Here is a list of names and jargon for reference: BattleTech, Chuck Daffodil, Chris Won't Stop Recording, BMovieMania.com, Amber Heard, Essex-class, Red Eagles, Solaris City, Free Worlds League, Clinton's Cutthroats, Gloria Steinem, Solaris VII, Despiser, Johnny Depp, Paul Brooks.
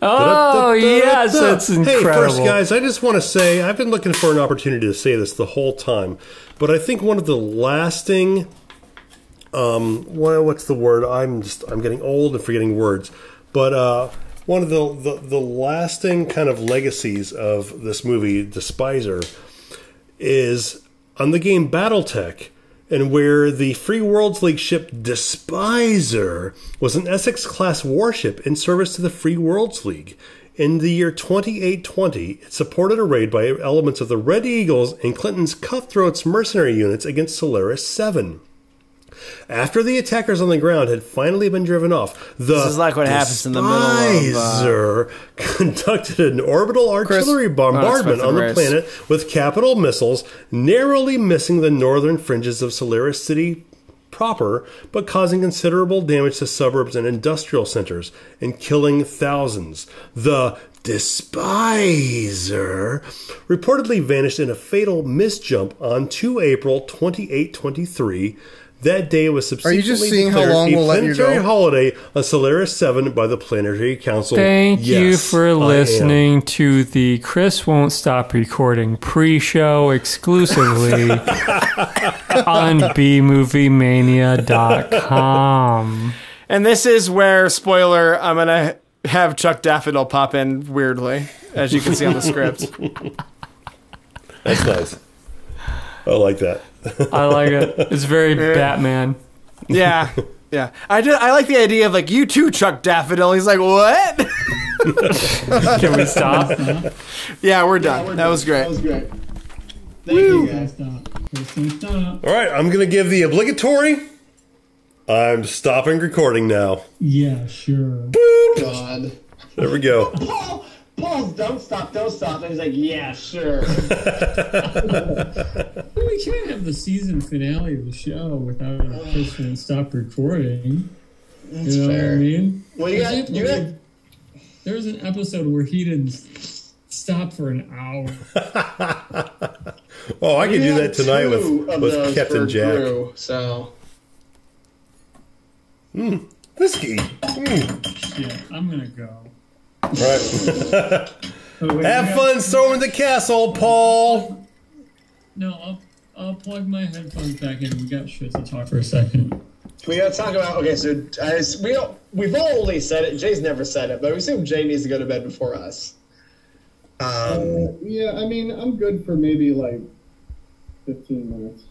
Oh, yes, that's incredible. Hey, first, guys, I just want to say I've been looking for an opportunity to say this the whole time, but I think one of the lasting, what's the word? I'm getting old and forgetting words, but one of the lasting kind of legacies of this movie, Despiser, is on the game BattleTech, and where the Free Worlds League ship Despiser was an Essex-class warship in service to the Free Worlds League. In the year 2820, it supported a raid by elements of the Red Eagles and Clinton's Cutthroats mercenary units against Solaris VII. After the attackers on the ground had finally been driven off, the this is like what happens in the middle of, conducted an orbital artillery bombardment on the planet with capital missiles, narrowly missing the northern fringes of Solaris City proper, but causing considerable damage to suburbs and industrial centers and killing thousands. The Despiser reportedly vanished in a fatal misjump on 2 April 2823. That day was subsequently declared a planetary holiday on Solaris VII by the Planetary Council. Thank you for listening to the Chris Won't Stop Recording pre-show exclusively on BMovieMania.com. And this is where, spoiler, I'm going to have Chuck Daffodil pop in weirdly, as you can see on the script. That's nice. I like that. I like it. It's very Batman. Yeah, yeah. I like the idea of like, you too, Chuck Daffodil. He's like, what? Can we stop? Yeah, we're done. Yeah, that was great. That was great. Thank you guys. Stop. All right, I'm gonna give the obligatory. I'm stopping recording now. Yeah, sure. Boop. God. There we go. Paul's don't stop, and he's like, yeah, sure. We can't have the season finale of the show without a person stop recording. That's fair. What I mean? Well, there was an episode where he didn't stop for an hour. Oh, I could do that tonight with Captain Jack. Crew, so. Mmm, whiskey. Mm. Yeah, I'm going to go. Right. Have fun storming the castle, Paul. No, I'll plug my headphones back in. We got shit to talk for a second. We gotta talk about. Okay, so we've only said it. Jay's never said it, but we assume Jay needs to go to bed before us. Yeah, I mean, I'm good for maybe like 15 minutes.